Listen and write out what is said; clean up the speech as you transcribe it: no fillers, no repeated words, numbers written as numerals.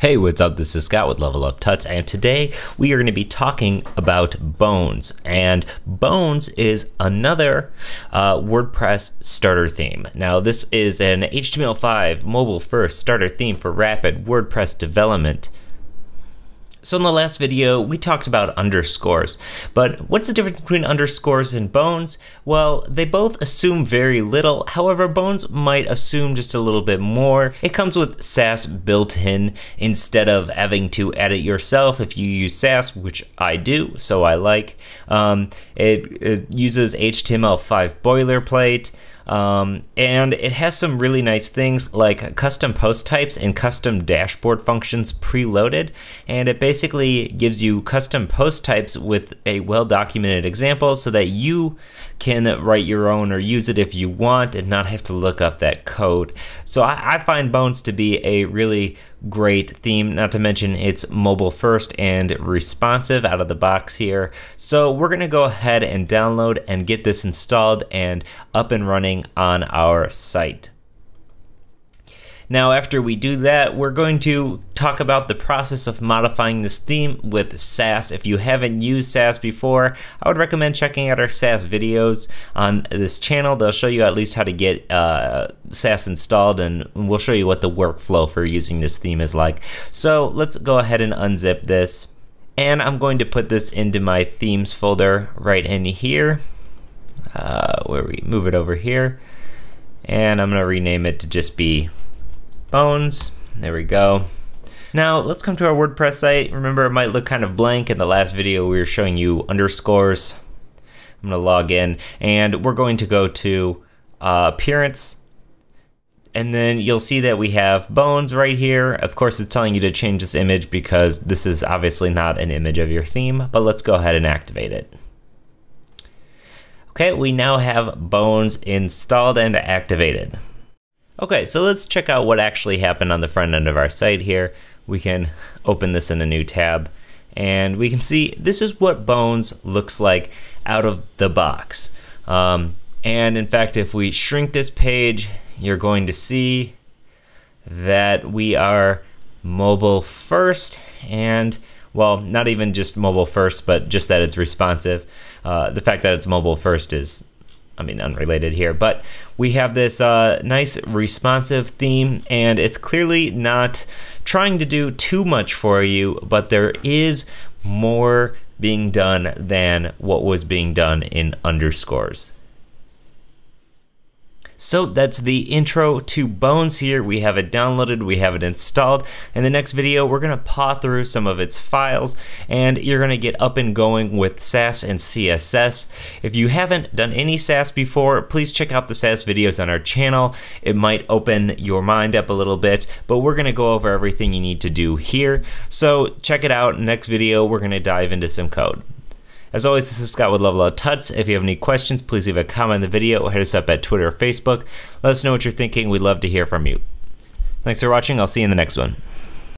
Hey, what's up? This is Scott with Level Up Tuts, and today we are going to be talking about Bones. And Bones is another WordPress starter theme. Now, this is an HTML5 mobile-first starter theme for rapid WordPress development. So in the last video, we talked about underscores, but what's the difference between underscores and bones? Well, they both assume very little. However, bones might assume just a little bit more. It comes with SASS built in instead of having to edit yourself if you use SASS, which I do, so I like. It uses HTML5 boilerplate. And it has some really nice things like custom post types and custom dashboard functions preloaded, and it basically gives you custom post types with a well-documented example so that you can write your own or use it if you want and not have to look up that code. So I find Bones to be a really great theme, not to mention it's mobile first and responsive out of the box here. So we're gonna go ahead and download and get this installed and up and running on our site. Now, after we do that, we're going to talk about the process of modifying this theme with SASS. If you haven't used SASS before, I would recommend checking out our SASS videos on this channel. They'll show you at least how to get SASS installed, and we'll show you what the workflow for using this theme is like. So let's go ahead and unzip this, and I'm going to put this into my themes folder right in here. Where we move it over here, and I'm gonna rename it to just be Bones. There we go. Now let's come to our WordPress site. Remember, it might look kind of blank. In the last video we were showing you underscores. I'm gonna log in, and we're going to go to appearance, and then you'll see that we have Bones right here. Of course, it's telling you to change this image because this is obviously not an image of your theme, but let's go ahead and activate it. Okay, we now have Bones installed and activated. Okay, so let's check out what actually happened on the front end of our site here. We can open this in a new tab, and we can see this is what Bones looks like out of the box. And in fact, if we shrink this page, you're going to see that we are mobile first, and well, not even just mobile first, but just that it's responsive. The fact that it's mobile first is, I mean, unrelated here, but we have this nice responsive theme, and it's clearly not trying to do too much for you, but there is more being done than what was being done in underscores. So that's the intro to Bones here. We have it downloaded, we have it installed. In the next video, we're gonna paw through some of its files, and you're gonna get up and going with SASS and CSS. If you haven't done any SASS before, please check out the SASS videos on our channel. It might open your mind up a little bit, but we're gonna go over everything you need to do here. So check it out. Next video, we're gonna dive into some code. As always, this is Scott with Level Up Tuts. If you have any questions, please leave a comment on the video or hit us up at Twitter or Facebook. Let us know what you're thinking. We'd love to hear from you. Thanks for watching. I'll see you in the next one.